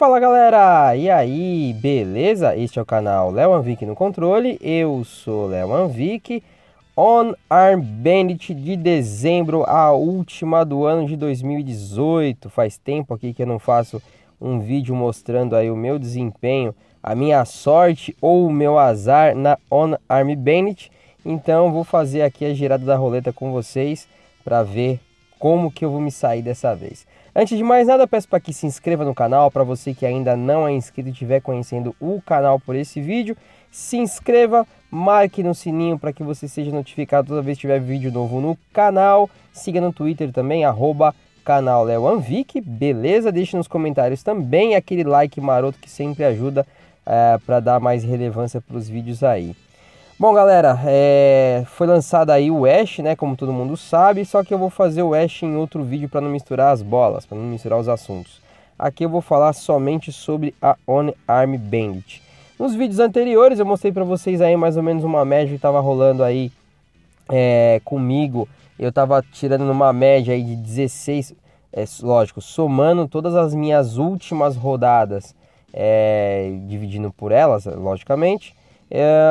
Fala galera, e aí, beleza? Este é o canal LeoAnvic no Controle, eu sou LeoAnvic. One-arm Bandit de dezembro, a última do ano de 2018. Faz tempo aqui que eu não faço um vídeo mostrando aí o meu desempenho, a minha sorte ou o meu azar na One-arm Bandit. Então vou fazer aqui a girada da roleta com vocês para ver como que eu vou me sair dessa vez. Antes de mais nada, peço para que se inscreva no canal. Para você que ainda não é inscrito e estiver conhecendo o canal por esse vídeo, se inscreva, marque no sininho para que você seja notificado toda vez que tiver vídeo novo no canal. Siga no Twitter também, @canalLeoAnvic, beleza? Deixe nos comentários também aquele like maroto que sempre ajuda para dar mais relevância para os vídeos aí. Bom galera, foi lançado aí o Ash, né, como todo mundo sabe, só que eu vou fazer o Ash em outro vídeo para não misturar as bolas, para não misturar os assuntos. Aqui eu vou falar somente sobre a One-arm Bandit. Nos vídeos anteriores eu mostrei para vocês aí mais ou menos uma média que estava rolando aí comigo. Eu estava tirando numa média aí de 16, lógico, somando todas as minhas últimas rodadas, dividindo por elas, logicamente.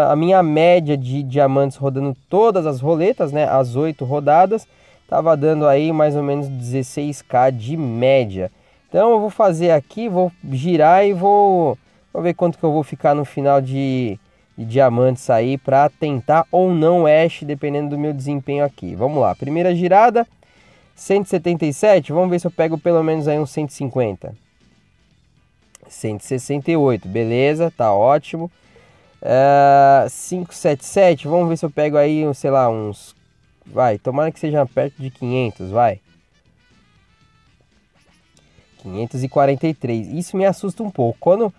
A minha média de diamantes rodando todas as roletas, né, as 8 rodadas, estava dando aí mais ou menos 16k de média. Então eu vou fazer aqui, vou girar e vou ver quanto que eu vou ficar no final de diamantes aí para tentar ou não Ash, dependendo do meu desempenho aqui. Vamos lá, primeira girada, 177, vamos ver se eu pego pelo menos aí uns 150. 168, beleza, tá ótimo. 577, vamos ver se eu pego aí, sei lá, uns... Vai, tomara que seja perto de 500, vai. 543, isso me assusta um pouco. Quando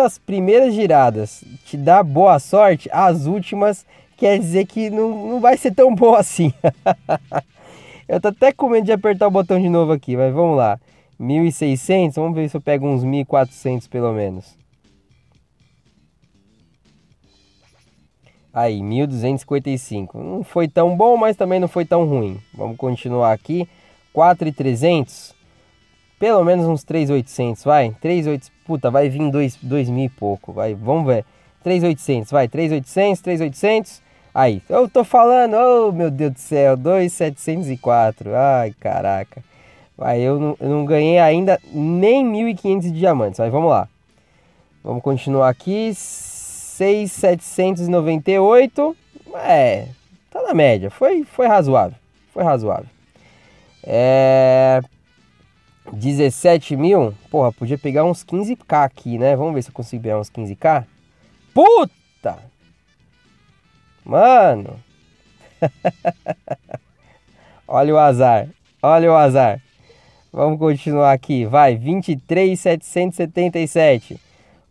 as primeiras giradas te dá boa sorte, as últimas quer dizer que não vai ser tão boa assim. Eu tô até com medo de apertar o botão de novo aqui, mas vamos lá. 1600, vamos ver se eu pego uns 1400 pelo menos. Aí, 1255. Não foi tão bom, mas também não foi tão ruim. Vamos continuar aqui. 4300. Pelo menos uns 3800, vai. 3800. Puta, vai vir 2000 e pouco, vai. Vamos ver. 3800, vai. 3800, 3800. Aí, eu tô falando, oh, meu Deus do céu, 2704. Ai, caraca. Vai, eu não ganhei ainda nem 1500 de diamantes. Aí, vamos lá. Vamos continuar aqui. 6.798, tá na média, foi razoável, É, 17.000, porra, podia pegar uns 15k aqui, né? Vamos ver se eu consigo pegar uns 15k. Puta! Mano! Olha o azar, olha o azar. Vamos continuar aqui, vai, 23.777.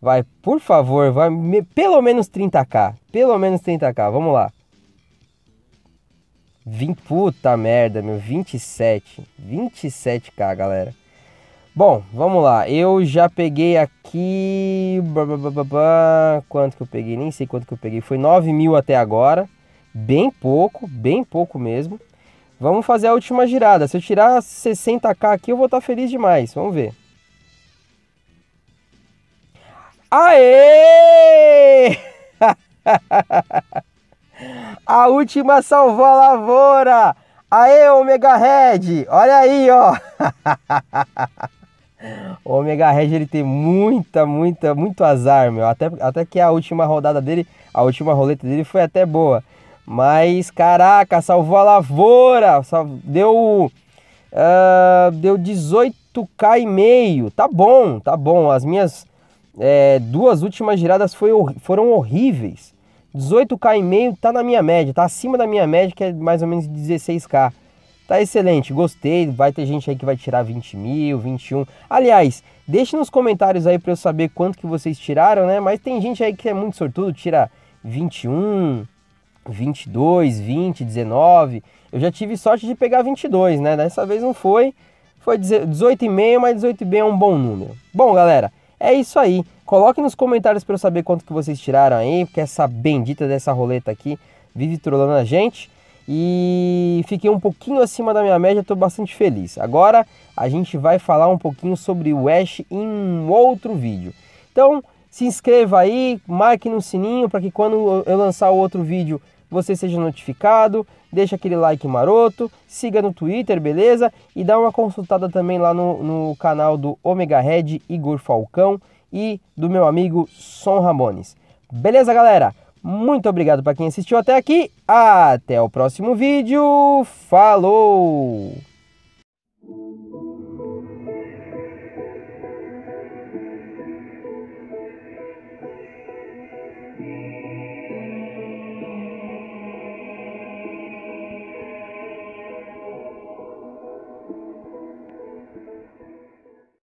Vai, por favor, vai pelo menos 30k. Pelo menos 30k, vamos lá. 20, puta merda, meu, 27. 27k, galera. Bom, vamos lá. Eu já peguei aqui... Quanto que eu peguei? Nem sei quanto que eu peguei. Foi 9.000 até agora. Bem pouco mesmo. Vamos fazer a última girada. Se eu tirar 60k aqui, eu vou estar feliz demais. Vamos ver. Aê! A última salvou a lavoura! Aê, Omega Head! Olha aí, ó! O Omega Head, ele tem muito azar, meu. Até que a última rodada dele, a última roleta dele foi até boa. Mas, caraca, salvou a lavoura! Deu... deu 18k e meio. Tá bom, tá bom. As minhas... duas últimas giradas foram horríveis. 18k e meio tá na minha média, tá acima da minha média, que é mais ou menos 16k. Tá excelente, gostei. Vai ter gente aí que vai tirar 20.000, 21. Aliás, deixe nos comentários aí pra eu saber quanto que vocês tiraram, né? Mas tem gente aí que é muito sortudo, tira 21, 22, 20, 19. Eu já tive sorte de pegar 22, né? Dessa vez não foi. Foi 18,5, mas 18,5 é um bom número. Bom, galera, é isso aí, coloque nos comentários para eu saber quanto que vocês tiraram aí, porque essa bendita dessa roleta aqui vive trollando a gente. e fiquei um pouquinho acima da minha média, estou bastante feliz. Agora a gente vai falar um pouquinho sobre o Ash em um outro vídeo. Então se inscreva aí, marque no sininho para que quando eu lançar o outro vídeo você seja notificado, deixa aquele like maroto, siga no Twitter, beleza? E dá uma consultada também lá no canal do Omega Head, Igor Falcão e do meu amigo Son Ramones. Beleza, galera? Muito obrigado para quem assistiu até aqui. Até o próximo vídeo. Falou!